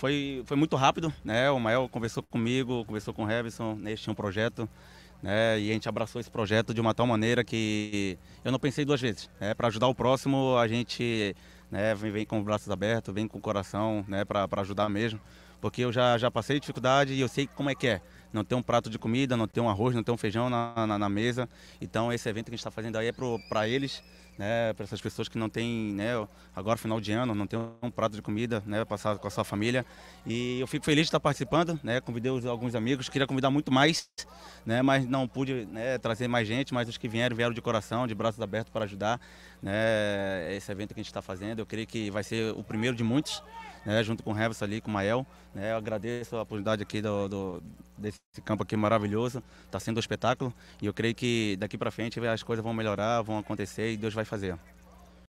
Foi muito rápido, né? O Mael conversou comigo, conversou com o Revson, né? Eles tinham um projeto, né? E a gente abraçou esse projeto de uma tal maneira que eu não pensei duas vezes, né? Para ajudar o próximo, a gente, né, vem com os braços abertos, vem com o coração, né? Para ajudar mesmo, porque eu já passei dificuldade e eu sei como é que é. Não tem um prato de comida, não tem um arroz, não tem um feijão na mesa. Então esse evento que a gente está fazendo aí é para eles, né, para essas pessoas que não têm, né, agora final de ano, não tem um prato de comida, né, passar com a sua família. E eu fico feliz de estar participando, né, convidei alguns amigos, queria convidar muito mais, né, mas não pude, né, trazer mais gente, mas os que vieram de coração, de braços abertos para ajudar, né, esse evento que a gente está fazendo. Eu creio que vai ser o primeiro de muitos, né, junto com o Revson ali, com o Mael, né. Eu agradeço a oportunidade aqui desse campo aqui maravilhoso, está sendo um espetáculo, e eu creio que daqui para frente as coisas vão melhorar, vão acontecer e Deus vai fazer.